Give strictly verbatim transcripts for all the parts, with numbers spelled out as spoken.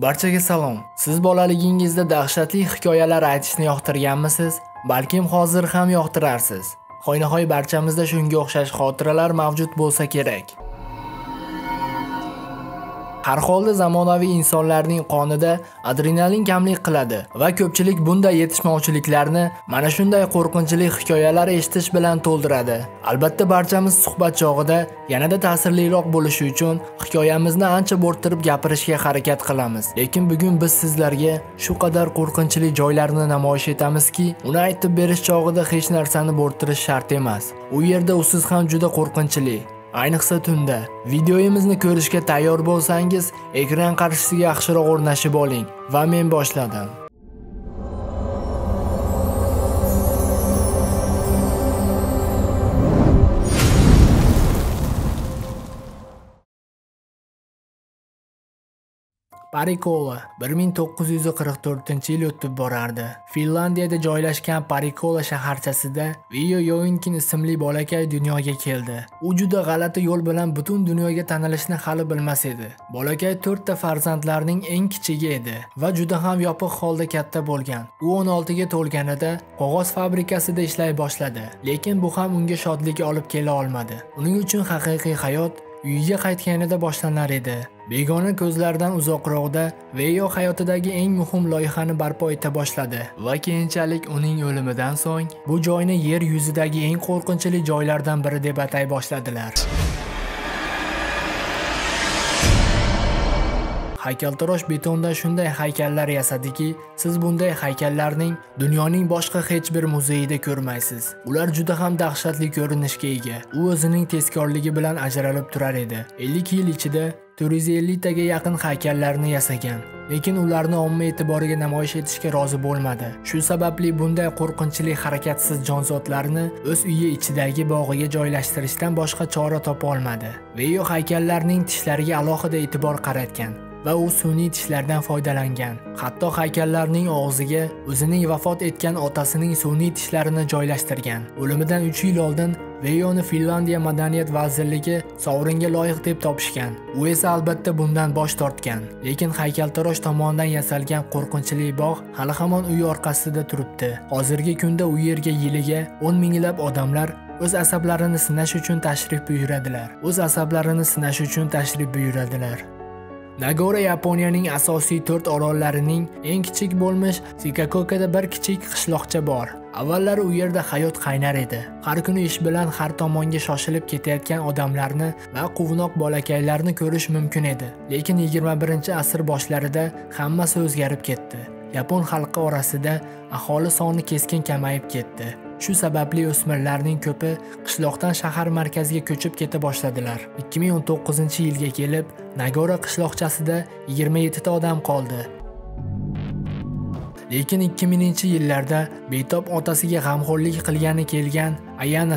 Barchaga salom. Siz bolaligingizda dahshatli hikoyalar aytishni yoqtirganmisiz? Balkim hozir ham yoqtirarsiz. Hoynahoy barchamizda shunga o'xshash xotiralar mavjud bo'lsa kerak. Har holda zamonaviy insonlarning qonida adrenalin kamlik qiladi va ko'pchilik bunday yetishmovchiliklarni mana shunday qo'rqinchli hikoyalar eshitish bilan to'ldiradi. Albatta barchamiz suhbat chog'ida yanada ta'sirliroq bo'lishi uchun hikoyamizni ancha bo'rttirib gapirishga harakat qilamiz. Lekin bugun biz sizlarga shu qadar qo'rqinchli joylarni namoyish etamizki, uni aytib berish chog'ida hech narsani bo'rttirish shart emas. U yerda usiz ham juda qo'rqinchli. Ayniqsa tunda. Videoyimizni ko'rishga tayyor bo'lsangiz, ekran qarshisiga yaxshiroq o'rnashib oling va men boshladim. Parikkala bir ming to'qqiz yuz qirq to'rtinchi yil o'tib borardi. Finlandiyada joylashgan Parikkala shaharchasida Viyo Yoongkin ismli bolakay dunyoga keldi. U juda g'alati yo'l bilan butun dunyoga tanilishni hali bilmas edi. Bolakay to'rt ta farzandlarning eng kichigi edi va juda ham yopiq holda katta bo'lgan. U o'n olti ga to'lganida qog'oz fabrikasida ishlay boshladi, lekin bu ham unga shodlik olib kela olmadi. Uning uchun haqiqiy hayot uyiga qaytganida boshlanar edi. Begona ko'zlardan uzoqroqda Viyo hayotidagi eng muhim loyihani barpo eta boshladi va keyinchalik uning o'limidan so'ng bu joyni yer yuzidagi eng qo'rqinchli joylardan biri deb atay boshladilar. Haykaltarosh betonda shunday haykallar yasadiki, siz bunday haykallarning dunyoning boshqa hech bir muzeyida ko'rmaysiz. Ular juda ham dahshatli ko'rinishga ega. U o'zining tezkorligi bilan ajralib turar edi. ellik yil ichida to'rt yuz ellik taga yaqin haykallarni yasagan, lekin ularni omma e'tiboriga namoyish etishga rozi bo'lmadi. Shu sababli bunday qo'rqinchli harakatsiz jonzotlarni o'z uyi ichidagi bog'iga joylashtirishdan boshqa chora topa olmadi. Viyo haykallarning tishlariga alohida e'tibor qaratgan va u sun'iy tishlardan foydalangan. Hatto haykallarning og'ziga o'zining vafot etgan otasining sun'iy tishlarini joylashtirgan. O'limidan uch yil oldin Viyoni Finlandiya madaniyat vazirligi sovringa loyiq deb topishgan. U esa albatta bundan bosh tortgan. Lekin haykaltarosh tomonidan yasalgan qo'rqinchli bog' hali hamon uy orqasida turibdi. Hozirgi kunda u yerga yiliga o'n minglab odamlar o'z asablarini sinash uchun tashrif buyuradilar. O'z asablarini sinash uchun tashrif buyuradilar. Nagoya Yaponiyaning asosiy to'rt orollarining eng kichik bo'lmish Shikokukada bir kichik qishloqcha bor. Avvallar u yerda hayot qaynar edi. Har kuni ish bilan har tomonga shoshilib ketayotgan odamlarni va quvnoq bolakaylarni ko'rish mumkin edi. Lekin yigirma birinchi asr boshlarida hammasi o'zgarib ketdi. Yapon xalqi orasida aholi soni keskin kamayib ketdi. Shu sababli o'smirlarning ko'pi qishloqdan shahar markaziga ko'chib keta boshladilar. ikki ming o'n to'qqizinchi yilga kelib, Nagoya qishloqchasida yigirma yetti ta odam qoldi. Lekin ikki mingchi yillarda betob otasiga g'amxo'rlik qilgani kelgan Ayana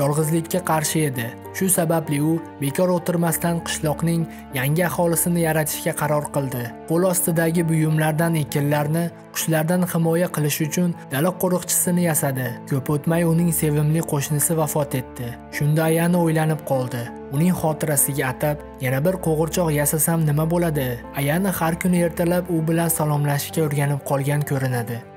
yolg'izlikka qarshi edi. Shu sababli u bekor o'tirmasdan qishloqning yangi aholisini yaratishga qaror qildi. Qo'l ostidagi buyumlardan ekinlarni qushlardan himoya qilish uchun dala qo'riqchisini yasadi. Ko'p o'tmay uning sevimli qo'shnisi vafot etdi. Shunda Ayana o'ylanib qoldi. Uning xotirasiga atab yana bir qo'g'irchoq yasasam nima bo'ladi? Ayana har kuni ertalab u bilan salomlashishga o'rganib qolgan ko'rinadi.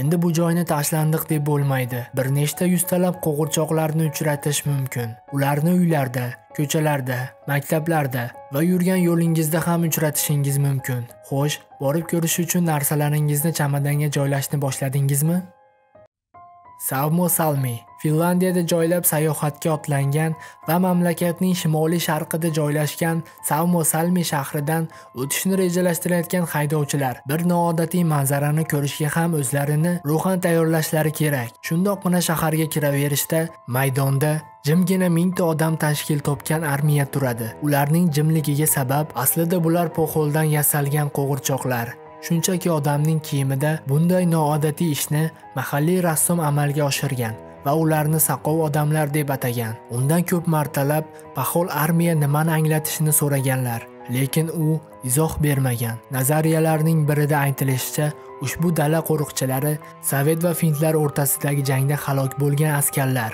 Endi bu joyni tashlandiq deb bo'lmaydi. Bir nechta yuztalab qo'g'irchoqlarni uchratish mumkin. Ularni uylarda, ko'chalarda, maktablarda va yurgan yo'lingizda ham uchratishingiz mumkin. Xo'sh, borib ko'rish uchun narsalaringizni chamadonga joylashni boshladingizmi? Suomussalmi Finlandiyada joylab sayohatga otlangan va mamlakatning shimoliy sharqida joylashgan Suomussalmi shahridan o'tishni rejalashtirayotgan haydovchilar bir noodatiy manzarani ko'rishga ham o'zlarini ruhan tayyorlashlari kerak. Shundoqqina shaharga kiraverishda maydonda jimgina mingta odam tashkil topgan armiya turadi. Ularning jimligiga sabab aslida bular poxoldan yasalgan qo'g'irchoqlar. Shunchaki odamning kiyimida bunday noodatiy ishni mahalliy rassom amalga oshirgan va ularni saqov odamlar deb atagan. Undan ko'p martalab pahol armiya nimani anglatishini so'raganlar, lekin u izoh bermagan. Nazariyalarning birida aytilishicha, ushbu dala qo'riqchilari Sovet va Findlar o'rtasidagi jangda halok bo'lgan askarlar.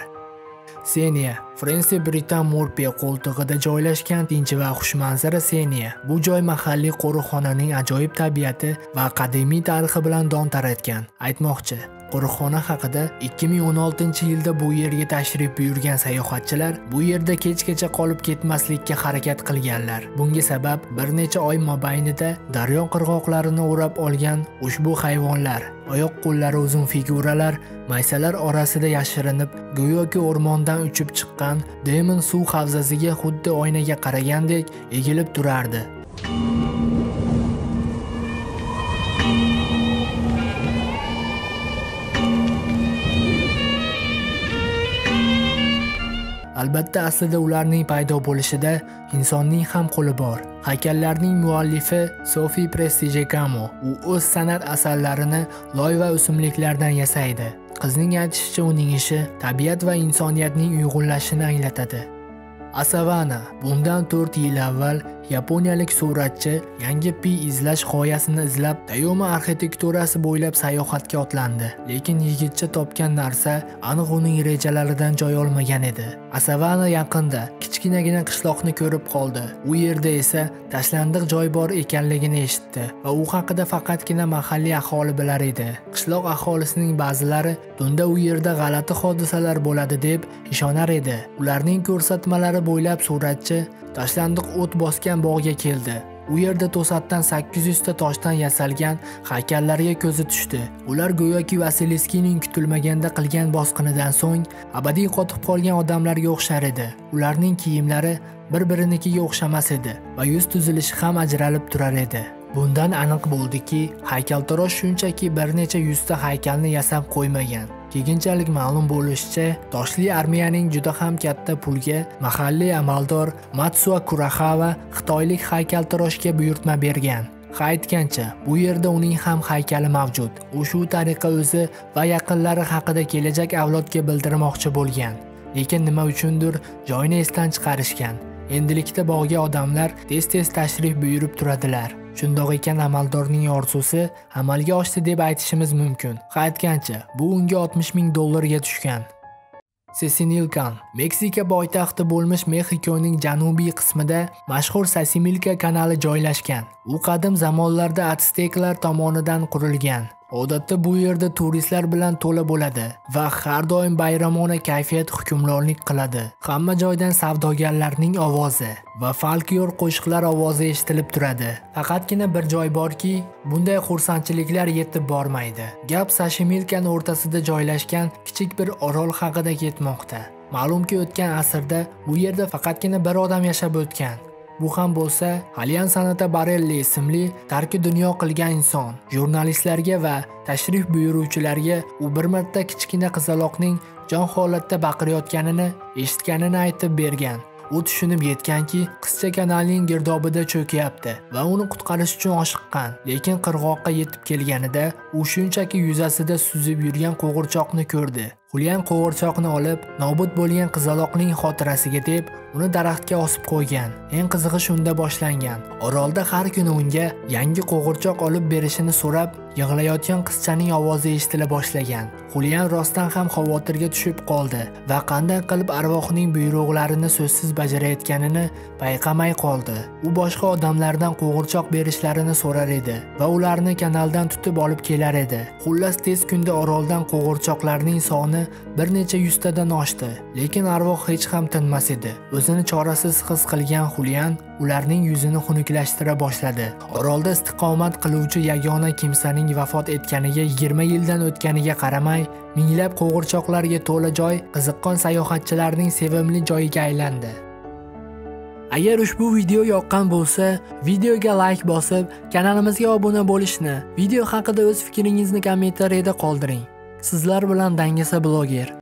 Senya, Fransiya Britan Morpiya qo'ltig'ida joylashgan tinch va xushmanzara Senya. Bu joy mahalliy qo'riqxonaning ajoyib tabiati va qadimiy tarixi bilan don taratgan. Aytmoqchi, qo'riqxona haqida ikki ming o'n oltinchi yilda bu yerga tashrif buyurgan sayohatchilar bu yerda kechgacha qolib ketmaslikka harakat qilganlar. Bunga sabab bir necha oy mobaynida daryo qirg'oqlarini o'rab olgan ushbu hayvonlar, oyoq-qo'llari uzun figuralar, maysalar orasida yashirinib, go'yoki o'rmondan uchib chiqqan demon suv havzasiga xuddi oynaga qaragandek egilib turardi. Albatta, aslida ularning paydo bo'lishida insonning ham qo'li bor. Haykallarning muallifi Sofi Prestigejamo. U o'z san'at asarlarini loy va o'simliklardan yasaydi. Qizning aytishicha, uning ishi tabiat va insoniyatning uyg'unlashini anglatadi. Asavana. Bundan to'rt yil avval yaponiyalik suratchi yangi pi izlash g'oyasini izlab Tayoma arxitekturasi bo'ylab sayohatga otlandi. Lekin yigitcha topgan narsa aniq uning rejalaridan joy olmagan edi. Asavana yaqinda kichkinagina qishloqni ko'rib qoldi. U yerda esa tashlandiq joy bor ekanligini eshitdi va u haqida faqatgina mahalliy aholi bilar edi. Qishloq aholisining ba'zilari tunda u yerda g'alati hodisalar bo'ladi deb ishonar edi. Ularning ko'rsatmalari bo'ylab suratchi tashlandiq o't bosgan bog'ga keldi. U yerda to'satdan sakkiz yuz ta toshdan yasalgan haykallarga ko'zi tushdi. Ular go'yoki Vasiliyskining kutilmaganda qilgan bosqinidan so'ng abadiy qotib qolgan odamlarga o'xshar edi. Ularning kiyimlari bir-birinikiga o'xshamas edi va yuz tuzilishi ham ajralib turar edi. Bundan aniq bo'ldiki, haykaltarosh shunchaki bir necha yuzta haykalni yasab qo'ymagan. Keyinchalik ma'lum bo'lishicha, toshli armiyaning juda ham katta pulga mahalliy amaldor Matsua Kurahava xitoylik haykaltaroshga buyurtma bergan. Aytgancha, bu yerda uning ham haykali mavjud. U shu tariqa o'zi va yaqinlari haqida kelajak avlodga bildirmoqchi bo'lgan. Lekin nima uchundir joyni esdan chiqarishgan. Endilikda bog'ga odamlar tez-tez tashrif buyurib turadilar. Shundoq ekan, amaldorning orzusi amalga oshdi deb aytishimiz mumkin. Aytgancha, bu unga oltmish ming dollarga tushgan. Sasinilka. Meksika poytaxti bo'lmish Mexikoning janubiy qismida mashhur Sasinilka kanali joylashgan. U qadim zamonlarda Azteklar tomonidan qurilgan. Odatda bu yerda turistlar bilan to'la bo'ladi va har doim bayramona kayfiyat hukmronlik qiladi. Hamma joydan savdogarlarning ovozi va folklor qo'shiqlar ovozi eshitilib turadi. Faqatgina bir joy borki, bunday xursandchiliklar yetib bormaydi. Gap Xochimilconing o'rtasida joylashgan kichik bir orol haqida ketmoqda. Ma'lumki, o'tgan asrda bu yerda faqatgina bir odam yashab o'tgan. Bu ham bo'lsa, Alian Sanata Barelli ismli tarki dunyo qilgan inson. Jurnalistlarga va tashrif buyuruvchilarga u bir marta kichkina qizaloqning jon holatda baqirayotganini eshitganini aytib bergan. U tushunib yetganki, qizcha kanalning girdobida cho'kayapti va uni qutqarish uchun oshiqqan. Lekin qirg'oqqa yetib kelganida u shunchaki yuzasida suzib yurgan qo'g'irchoqni ko'rdi. Qulgan qo'g'irchoqni olib, nobud bo'lgan qizaloqning xotirasiga deb uni daraxtga osib qo'ygan. Eng qizig'i shunda boshlangan. Orolda har kuni unga yangi qo'g'irchoq olib berishini so'rab, yig'layotgan qizchaning ovozi eshitila boshlagan. Qulgan rostdan ham xavotirga tushib qoldi va qanday qilib arvohning buyruqlarini so'zsiz bajarayotganini payqamay qoldi. U boshqa odamlardan qo'g'irchoq berishlarini so'rar edi va ularni kanaldan tutib olib kelar edi. Xullas, tez kunda oroldan qo'g'irchoqlarning soni bir necha yuztadan oshdi, lekin arvoh hech ham tinmas edi. O'zini chorasiz his qilgan Xulian ularning yuzini xunuklashtira boshladi. Orolda istiqomat qiluvchi yagona kimsaning vafot etganiga yigirma yildan o'tganiga qaramay, minglab qo'g'irchoqlarga to'la joy qiziqqon sayohatchilarning sevimli joyiga aylandi. Agar ushbu video yoqqan bo'lsa, videoga like bosib, kanalimizga obuna bo'lishni, video haqida o'z fikringizni kommentariyada qoldiring. Sizlar bilan dangasabloger.